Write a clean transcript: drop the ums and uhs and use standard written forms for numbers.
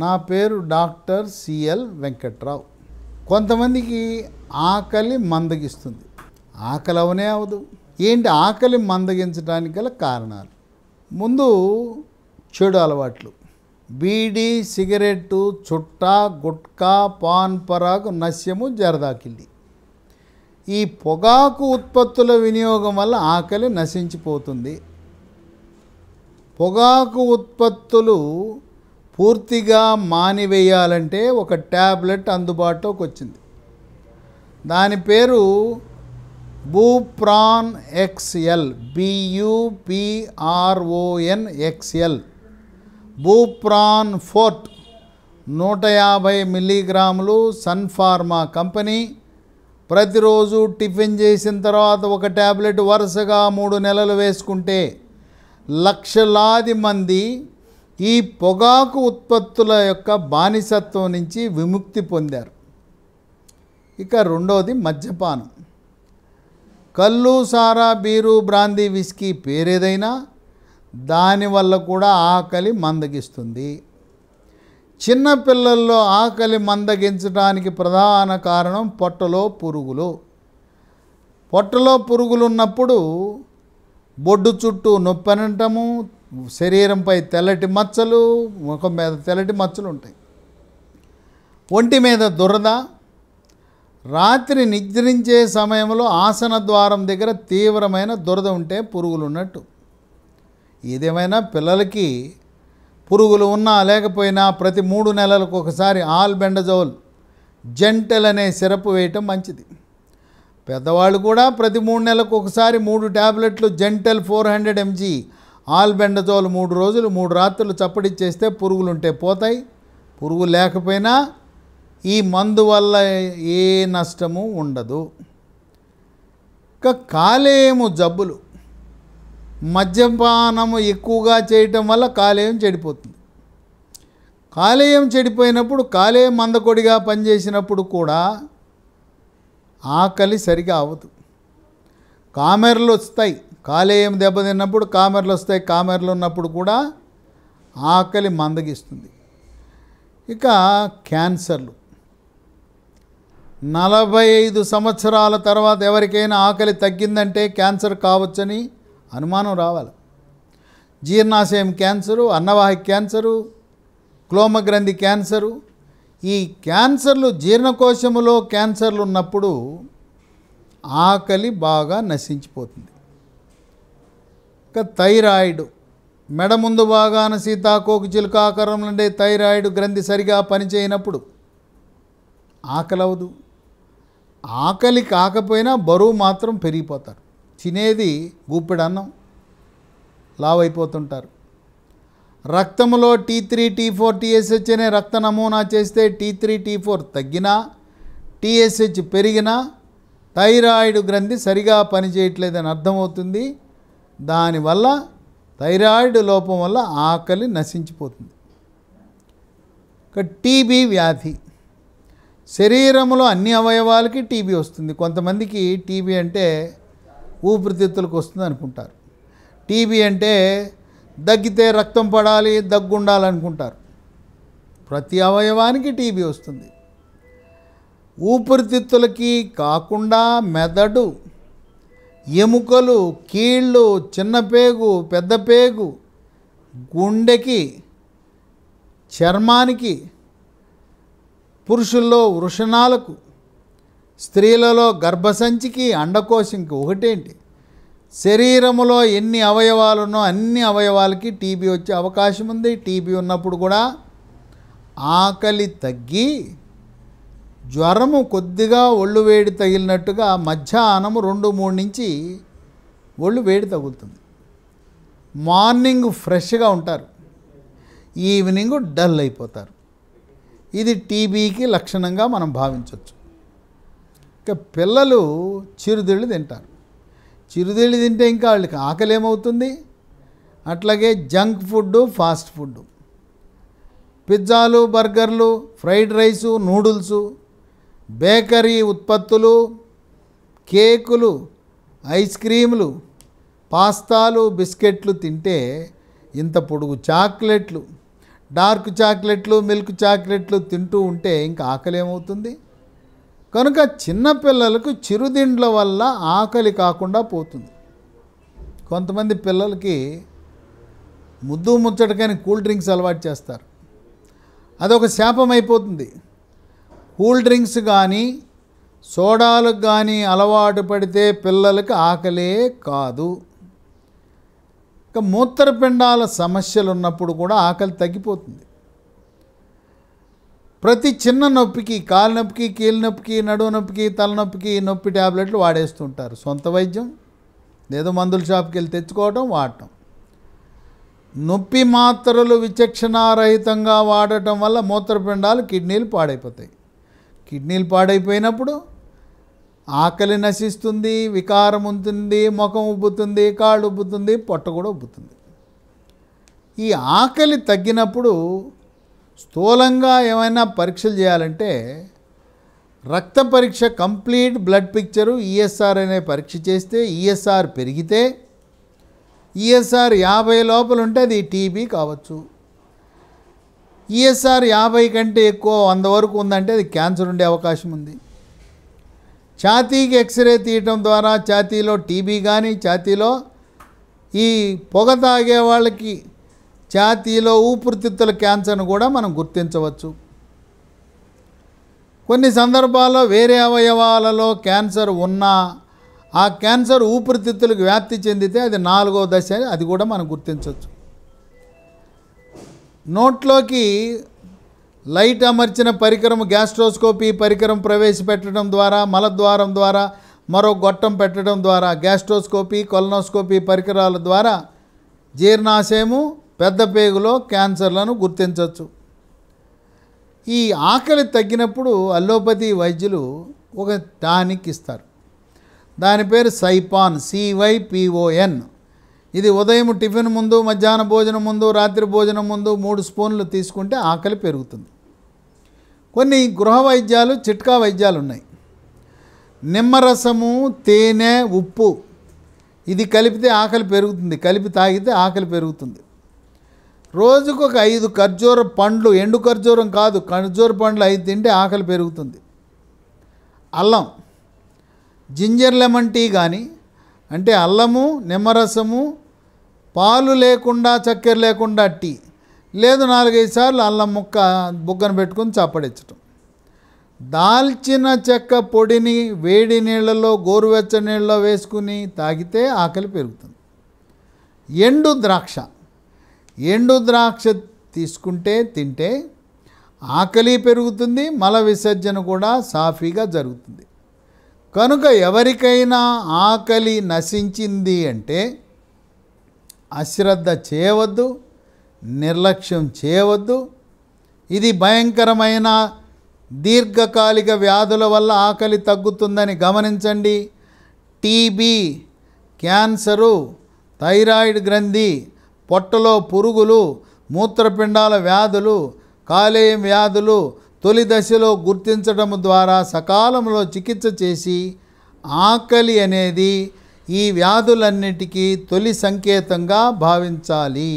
నా పేరు doctor CL Venkatrao. కొంతమందికి ఆకలి మందగిస్తుంది, ఆకలి అవనే అవదు. ఏంటి ఆకలి మందగించడానికి గల కారణాలు? ముందు చెడు అలవాట్లు, బీడీ, సిగరెట్టు, చుట్టా, గుట్కా, పాన్ పరాగు, నస్యము, జరదాకిల్లి. ఈ పొగాకు ఉత్పత్తుల వినియోగం వల్ల ఆకలి నశించిపోతుంది. పొగాకు ఉత్పత్తులు పూర్తిగా మానివేయాలంటే ఒక ట్యాబ్లెట్ అందుబాటులోకి వచ్చింది. దాని పేరు Bupron XL, BUPRON XL, Bupron forte 150 మిల్లీగ్రాములు. సన్ఫార్మా కంపెనీ ప్రతిరోజు టిఫిన్ చేసిన తర్వాత ఒక ట్యాబ్లెట్ వరుసగా 3 నెలలు వేసుకుంటే లక్షలాది మంది ఈ పొగాకు ఉత్పత్తుల యొక్క బానిసత్వం నుంచి విముక్తి పొందారు. ఇక రెండోది మద్యపానం. కళ్ళు, సారా, బీరు, బ్రాందీ, విస్కీ పేరేదైనా దానివల్ల కూడా ఆకలి మందగిస్తుంది. చిన్నపిల్లల్లో ఆకలి మందగించడానికి ప్రధాన కారణం పొట్టలో పురుగులు. పొట్టలో పురుగులు ఉన్నప్పుడు బొడ్డు చుట్టూ నొప్పనటము, శరీరంపై తెల్లటి మచ్చలు, ముఖం మీద తెల్లటి మచ్చలు ఉంటాయి, ఒంటి మీద దురద, రాత్రి నిద్రించే సమయంలో ఆసన ద్వారం దగ్గర తీవ్రమైన దురద ఉంటే పురుగులు ఉన్నట్టు. ఏదేమైనా పిల్లలకి పురుగులు ఉన్నా లేకపోయినా ప్రతి 3 నెలలకు ఒకసారి ఆల్బెండజోల్ జెంటల్ అనే సిరప్ వేయటం మంచిది. పెద్దవాళ్ళు కూడా ప్రతి 3 నెలలకు ఒకసారి 3 ట్యాబ్లెట్లు జెంటల్ 400 mg ఆల్బెండజోల్ 3 రోజులు 3 రాత్రులు చప్పడిచ్చేస్తే పురుగులుంటే పోతాయి. పురుగు లేకపోయినా ఈ మందు వల్ల ఏ నష్టము ఉండదు. ఇంకా కాలేయము జబ్బులు. మద్యపానము ఎక్కువగా చేయటం వల్ల కాలేయం చెడిపోతుంది. కాలేయం చెడిపోయినప్పుడు, కాలేయం మందకొడిగా పనిచేసినప్పుడు కూడా ఆకలి సరిగా అవదు. కామెర్లు వస్తాయి, కాలేయం దెబ్బతిన్నప్పుడు కామెర్లు వస్తాయి. కామెర్లు ఉన్నప్పుడు కూడా ఆకలి మందగిస్తుంది. ఇక క్యాన్సర్లు. 45 సంవత్సరాల తర్వాత ఎవరికైనా ఆకలి తగ్గిందంటే క్యాన్సర్ కావచ్చని అనుమానం రావాలి. జీర్ణాశయం క్యాన్సరు, అన్నవాహిక క్యాన్సరు, క్లోమగ్రంథి క్యాన్సరు, ఈ క్యాన్సర్లు, జీర్ణకోశములో క్యాన్సర్లు ఉన్నప్పుడు ఆకలి బాగా నశించిపోతుంది. ఇంకా థైరాయిడ్, మెడ ముందు భాగాన సీతాకోక చిలుక ఆకారంలో ఉండే థైరాయిడ్ గ్రంథి సరిగా పనిచేయనప్పుడు ఆకలి అవదు. ఆకలి కాకపోయినా బరువు మాత్రం పెరిగిపోతారు. తినేది గుప్పెడు అన్నం, లావైపోతుంటారు. రక్తంలో T3, T4, TSH అనే రక్త నమూనా చేస్తే T3, T4 తగ్గినా, TSH పెరిగినా థైరాయిడ్ గ్రంథి సరిగా పనిచేయట్లేదని అర్థమవుతుంది. దానివల్ల, థైరాయిడ్ లోపం వల్ల ఆకలి నశించిపోతుంది. ఇక టీబీ వ్యాధి. శరీరంలో అన్ని అవయవాలకి టీబీ వస్తుంది. కొంతమందికి టీబీ అంటే ఊపిరితిత్తులకు వస్తుంది అనుకుంటారు. టీబీ అంటే దగ్గితే రక్తం పడాలి, దగ్గు ఉండాలనుకుంటారు. ప్రతి అవయవానికి టీబీ వస్తుంది. ఊపిరితిత్తులకి కాకుండా మెదడు, ఎముకలు, కీళ్ళు, చిన్నపేగు, పెద్దపేగు, గుండెకి, చర్మానికి, పురుషుల్లో వృషణాలకు, స్త్రీలలో గర్భసంచికి, అండకోశంకి, ఒకటేంటి శరీరములో ఎన్ని అవయవాలున్నో అన్ని అవయవాలకి టీబీ వచ్చే అవకాశం ఉంది. టీబీ ఉన్నప్పుడు కూడా ఆకలి తగ్గి జ్వరము కొద్దిగా ఒళ్ళు వేడి తగిలినట్టుగా మధ్యాహ్నం 2-3 నుంచి ఒళ్ళు వేడి తగులుతుంది. మార్నింగ్ ఫ్రెష్గా ఉంటారు, ఈవినింగ్ డల్ అయిపోతారు. ఇది టీబీకి లక్షణంగా మనం భావించవచ్చు. ఇంకా పిల్లలు చిరుతిళ్ళు తింటారు. చిరుతిళ్ళు తింటే ఇంకా వాళ్ళకి ఆకలి ఏమవుతుంది? అట్లాగే జంక్ ఫుడ్, ఫాస్ట్ ఫుడ్, పిజ్జాలు, బర్గర్లు, ఫ్రైడ్ రైసు, నూడిల్సు, బేకరీ ఉత్పత్తులు, కేకులు, ఐస్ క్రీములు, పాస్తాలు, బిస్కెట్లు తింటే, ఇంత పొడుగు చాక్లెట్లు, డార్క్ చాక్లెట్లు మిల్క్ చాక్లెట్లు తింటూ ఉంటే ఇంకా ఆకలి ఏమవుతుంది? కనుక చిన్నపిల్లలకు చిరుదిండ్ల వల్ల ఆకలి కాకుండా పోతుంది. కొంతమంది పిల్లలకి ముద్దు ముచ్చటకని కూల్ డ్రింక్స్ అలవాటు చేస్తారు. అదొక శాపం అయిపోతుంది. కూల్ డ్రింక్స్ కానీ సోడాలకు కానీ అలవాటు పడితే పిల్లలకు ఆకలే కాదు. ఇంకా మూత్రపిండాల సమస్యలు ఉన్నప్పుడు కూడా ఆకలి తగ్గిపోతుంది. ప్రతి చిన్న నొప్పికి, కాలు నొప్పికి, కీళ్ళ నొప్పికి, నడుము నొప్పికి, తలనొప్పికి నొప్పి ట్యాబ్లెట్లు వాడేస్తుంటారు. సొంత వైద్యం ఏదో మందుల షాప్కి వెళ్ళి తెచ్చుకోవడం, వాడటం. నొప్పి మాత్రలు విచక్షణారహితంగా వాడటం వల్ల మూత్రపిండాలు, కిడ్నీలు పాడైపోతాయి. కిడ్నీలు పాడైపోయినప్పుడు ఆకలి నశిస్తుంది, వికారం ఉంటుంది, ముఖం ఉబ్బుతుంది, కాళ్ళు ఉబ్బుతుంది, పొట్ట కూడా ఉబ్బుతుంది. ఈ ఆకలి తగ్గినప్పుడు స్థూలంగా ఏమైనా పరీక్షలు చేయాలంటే రక్త పరీక్ష, కంప్లీట్ బ్లడ్ పిక్చరు, ఈఎస్ఆర్ అనే పరీక్ష చేస్తే ఈఎస్ఆర్ పెరిగితే, ఈఎస్ఆర్ 50 లోపల ఉంటే అది టీబీ కావచ్చు. ఈఎస్ఆర్ 50 కంటే ఎక్కువ, 100 వరకు ఉందంటే అది క్యాన్సర్ ఉండే అవకాశం ఉంది. ఛాతీకి ఎక్స్రే తీయటం ద్వారా ఛాతీలో టీబీ కానీ, ఛాతీలో ఈ పొగ తాగే వాళ్ళకి ఛాతీలో ఊపిరితిత్తుల క్యాన్సర్ను కూడా మనం గుర్తించవచ్చు. కొన్ని సందర్భాల్లో వేరే అవయవాలలో క్యాన్సర్ ఉన్నా ఆ క్యాన్సర్ ఊపిరితిత్తులకు వ్యాప్తి చెందితే అది 4వ దశ, అది కూడా మనం గుర్తించవచ్చు. నోట్లోకి లైట్ అమర్చిన పరికరం, గ్యాస్ట్రోస్కోపీ పరికరం ప్రవేశపెట్టడం ద్వారా, మలద్వారం ద్వారా మరో గొట్టం పెట్టడం ద్వారా, గ్యాస్ట్రోస్కోపీ, కొలనోస్కోపీ పరికరాల ద్వారా జీర్ణాశయము, పెద్ద పేగులో క్యాన్సర్లను గుర్తించవచ్చు. ఈ ఆకలి తగ్గినప్పుడు అల్లోపతి వైద్యులు ఒక టానిక్ ఇస్తారు. దాని పేరు సైపాన్, CYPON. ఇది ఉదయం టిఫిన్ ముందు, మధ్యాహ్న భోజనం ముందు, రాత్రి భోజనం ముందు 3 స్పూన్లు తీసుకుంటే ఆకలి పెరుగుతుంది. కొన్ని గృహ వైద్యాలు, చిట్కా వైద్యాలు ఉన్నాయి. నిమ్మరసము, తేనె, ఉప్పు ఇది కలిపితే ఆకలి పెరుగుతుంది, కలిపి తాగితే ఆకలి పెరుగుతుంది. రోజుకు ఒక 5 ఖర్జూర పండ్లు, ఎండు ఖర్జూరం కాదు, ఖర్జూర పండ్లు 5 తింటే ఆకలి పెరుగుతుంది. అల్లం, జింజర్ లెమన్ టీ కానీ, అంటే అల్లము, నిమ్మరసము, పాలు లేకుండా, చక్కెర లేకుండా టీ, లేదు 4-5 సార్లు అల్లం ముక్క బుగ్గను పెట్టుకుని చప్పడించటం. దాల్చిన చెక్క పొడిని వేడి నీళ్ళలో, గోరువెచ్చని నీళ్ళలో వేసుకుని తాగితే ఆకలి పెరుగుతుంది. ఎండు ద్రాక్ష తింటే ఆకలి పెరుగుతుంది, మల విసర్జన కూడా సాఫీగా జరుగుతుంది. కనుక ఎవరికైనా ఆకలి నశించింది అంటే అశ్రద్ధ చేయవద్దు, నిర్లక్ష్యం చేయవద్దు. ఇది భయంకరమైన దీర్ఘకాలిక వ్యాధుల వల్ల ఆకలి తగ్గుతుందని గమనించండి. టీబీ, క్యాన్సరు, థైరాయిడ్ గ్రంథి, పొట్టలో పురుగులు, మూత్రపిండాల వ్యాధులు, కాలేయం వ్యాధులు తొలి దశలో గుర్తించడం ద్వారా సకాలంలో చికిత్స చేసి ఆకలి అనేది ఈ వ్యాధులన్నిటికీ తొలి సంకేతంగా భావించాలి.